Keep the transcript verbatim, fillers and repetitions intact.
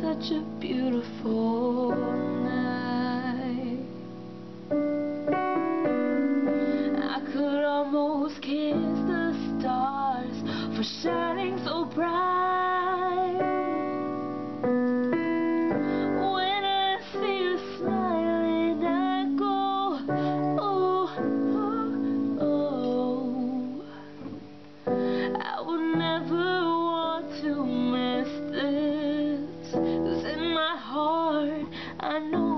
Such a beautiful night, I could almost kiss the stars for shining so bright. When I see you smiling, I go, oh, oh, oh. I would never want to miss this. I know.